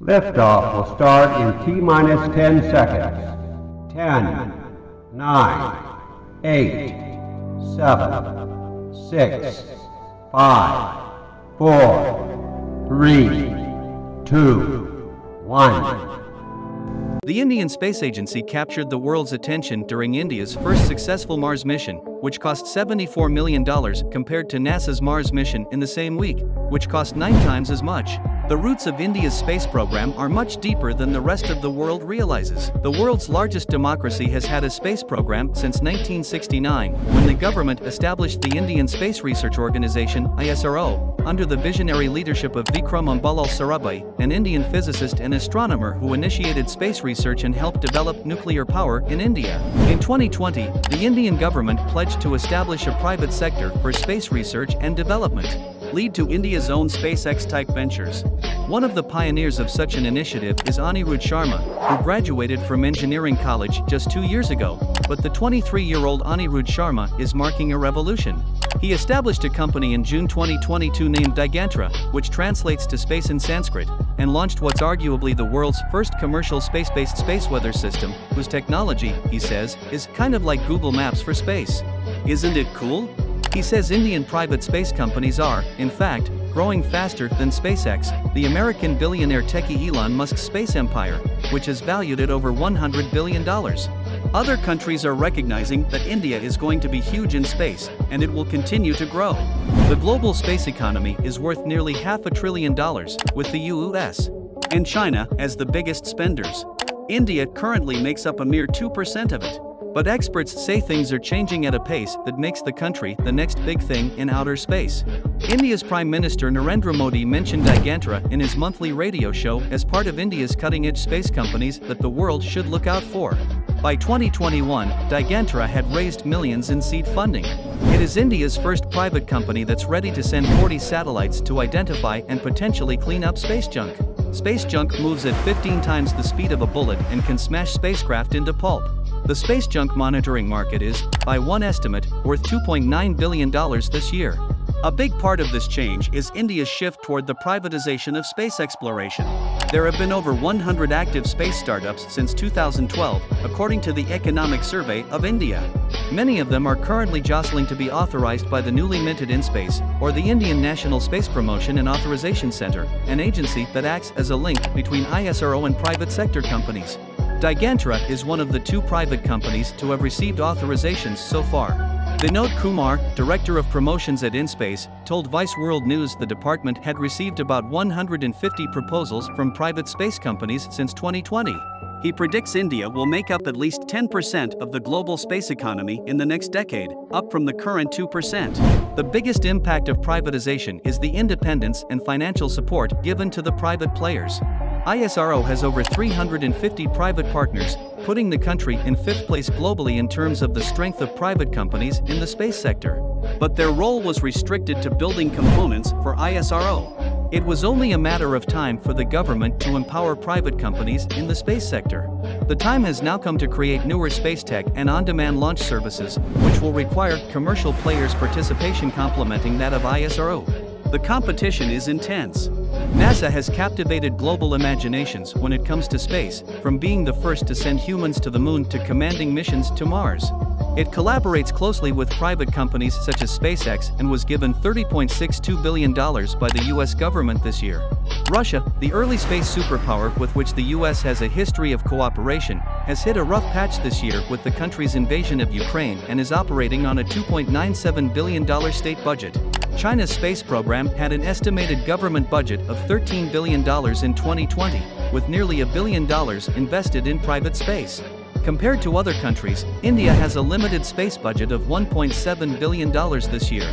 Liftoff will start in T-minus 10 seconds. 10, 9, 8, 7, 6, 5, 4, 3, 2, 1. The Indian Space Agency captured the world's attention during India's first successful Mars mission, which cost $74 million compared to NASA's Mars mission in the same week, which cost 9 times as much. The roots of India's space program are much deeper than the rest of the world realizes. The world's largest democracy has had a space program since 1969, when the government established the Indian Space Research Organization (ISRO), under the visionary leadership of Vikram Ambalal Sarabhai, an Indian physicist and astronomer who initiated space research and helped develop nuclear power in India. In 2020, the Indian government pledged to establish a private sector for space research and development. Lead to India's own SpaceX-type ventures. One of the pioneers of such an initiative is Anirudh Sharma, who graduated from engineering college just 2 years ago, but the 23-year-old Anirudh Sharma is marking a revolution. He established a company in June 2022 named Digantara, which translates to space in Sanskrit, and launched what's arguably the world's first commercial space-based space weather system, whose technology, he says, is kind of like Google Maps for space. Isn't it cool? He says Indian private space companies are, in fact, growing faster than SpaceX, the American billionaire techie Elon Musk's space empire, which is valued at over $100 billion. Other countries are recognizing that India is going to be huge in space, and it will continue to grow. The global space economy is worth nearly $500 billion, with the US and China as the biggest spenders. India currently makes up a mere 2% of it. But experts say things are changing at a pace that makes the country the next big thing in outer space. India's Prime Minister Narendra Modi mentioned Digantara in his monthly radio show as part of India's cutting-edge space companies that the world should look out for. By 2021, Digantara had raised millions in seed funding. It is India's first private company that's ready to send 40 satellites to identify and potentially clean up space junk. Space junk moves at 15 times the speed of a bullet and can smash spacecraft into pulp. The space junk monitoring market is, by one estimate, worth $2.9 billion this year. A big part of this change is India's shift toward the privatization of space exploration. There have been over 100 active space startups since 2012, according to the Economic Survey of India. Many of them are currently jostling to be authorized by the newly minted InSpace, or the Indian National Space Promotion and Authorization Center, an agency that acts as a link between ISRO and private sector companies. Digantara is one of the 2 private companies to have received authorizations so far. Vinod Kumar, Director of Promotions at InSpace, told Vice World News the department had received about 150 proposals from private space companies since 2020. He predicts India will make up at least 10% of the global space economy in the next decade, up from the current 2%. The biggest impact of privatization is the independence and financial support given to the private players. ISRO has over 350 private partners, putting the country in 5th place globally in terms of the strength of private companies in the space sector. But their role was restricted to building components for ISRO. It was only a matter of time for the government to empower private companies in the space sector. The time has now come to create newer space tech and on-demand launch services, which will require commercial players' participation complementing that of ISRO. The competition is intense. NASA has captivated global imaginations when it comes to space, from being the first to send humans to the moon to commanding missions to Mars. It collaborates closely with private companies such as SpaceX and was given $30.62 billion by the US government this year. Russia, the early space superpower with which the US has a history of cooperation, has hit a rough patch this year with the country's invasion of Ukraine and is operating on a $2.97 billion state budget. China's space program had an estimated government budget of $13 billion in 2020, with nearly $1 billion invested in private space. Compared to other countries, India has a limited space budget of $1.7 billion this year.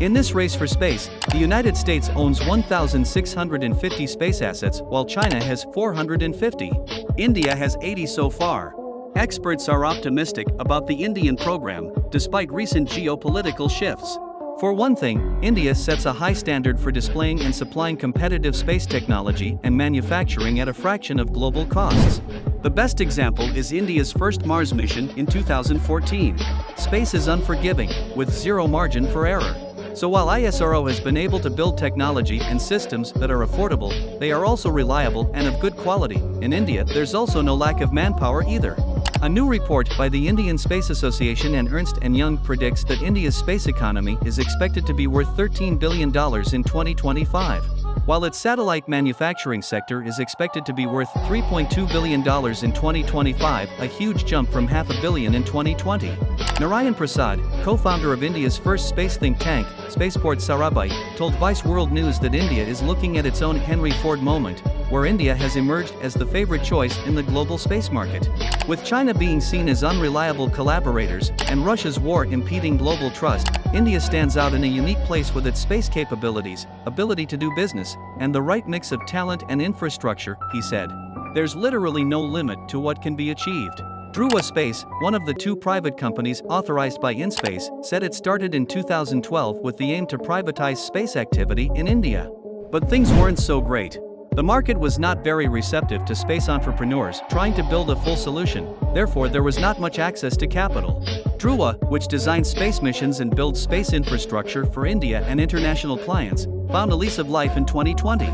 In this race for space, the United States owns 1,650 space assets while China has 450. India has 80 so far. Experts are optimistic about the Indian program, despite recent geopolitical shifts. For one thing, India sets a high standard for displaying and supplying competitive space technology and manufacturing at a fraction of global costs. The best example is India's first Mars mission in 2014. Space is unforgiving, with zero margin for error. So while ISRO has been able to build technology and systems that are affordable, they are also reliable and of good quality. In India, there's also no lack of manpower either. A new report by the Indian Space Association and Ernst & Young predicts that India's space economy is expected to be worth $13 billion in 2025, while its satellite manufacturing sector is expected to be worth $3.2 billion in 2025, a huge jump from half a billion in 2020. Narayan Prasad, co-founder of India's first space think tank, Spaceport Sarabhai, told Vice World News that India is looking at its own Henry Ford moment, where India has emerged as the favorite choice in the global space market. With China being seen as unreliable collaborators and Russia's war impeding global trust, India stands out in a unique place with its space capabilities, ability to do business, and the right mix of talent and infrastructure, he said. There's literally no limit to what can be achieved. Dhruva Space, one of the two private companies authorized by InSpace, said it started in 2012 with the aim to privatize space activity in India. But things weren't so great. The market was not very receptive to space entrepreneurs trying to build a full solution, therefore there was not much access to capital. Dhruva, which designs space missions and builds space infrastructure for India and international clients, found a lease of life in 2020.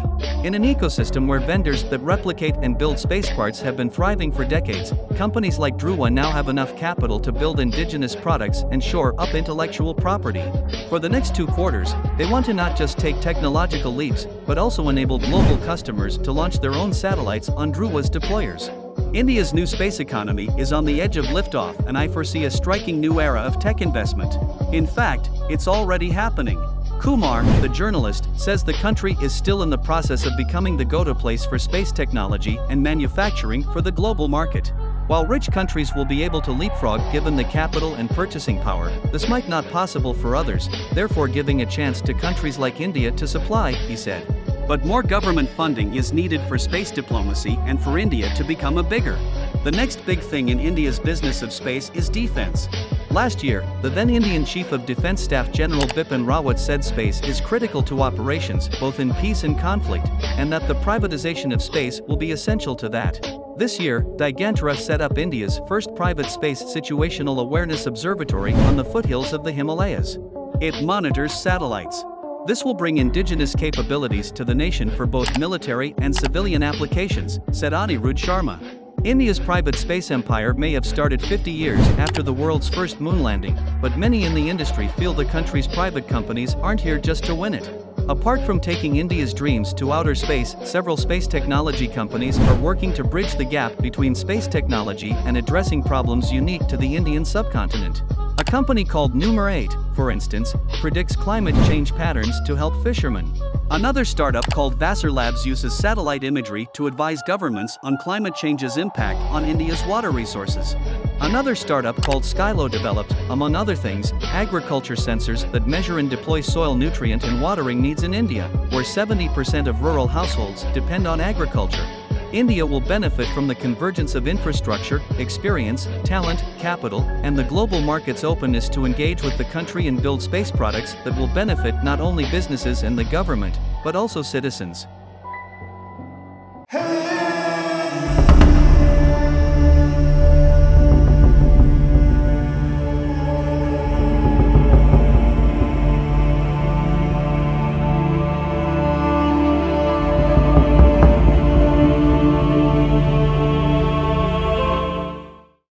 In an ecosystem where vendors that replicate and build space parts have been thriving for decades, companies like Dhruva now have enough capital to build indigenous products and shore up intellectual property. For the next 2 quarters, they want to not just take technological leaps, but also enable global customers to launch their own satellites on Dhruva's deployers. India's new space economy is on the edge of liftoff, and I foresee a striking new era of tech investment. In fact, it's already happening. Kumar, the journalist, says the country is still in the process of becoming the go-to place for space technology and manufacturing for the global market. While rich countries will be able to leapfrog given the capital and purchasing power, this might not be possible for others, therefore giving a chance to countries like India to supply, he said. But more government funding is needed for space diplomacy and for India to become a bigger. The next big thing in India's business of space is defense. Last year, the then Indian Chief of Defense Staff General Bipin Rawat said space is critical to operations both in peace and conflict, and that the privatization of space will be essential to that. This year, Digantara set up India's first private space situational awareness observatory on the foothills of the Himalayas. It monitors satellites. This will bring indigenous capabilities to the nation for both military and civilian applications, said Anirudh Sharma. India's private space empire may have started 50 years after the world's first moon landing, but many in the industry feel the country's private companies aren't here just to win it. Apart from taking India's dreams to outer space, several space technology companies are working to bridge the gap between space technology and addressing problems unique to the Indian subcontinent. A company called Numer 8, for instance, predicts climate change patterns to help fishermen. Another startup called Vassar Labs uses satellite imagery to advise governments on climate change's impact on India's water resources. Another startup called Skylo developed, among other things, agriculture sensors that measure and deploy soil nutrient and watering needs in India, where 70% of rural households depend on agriculture. India will benefit from the convergence of infrastructure, experience, talent, capital, and the global market's openness to engage with the country and build space products that will benefit not only businesses and the government, but also citizens. Hey!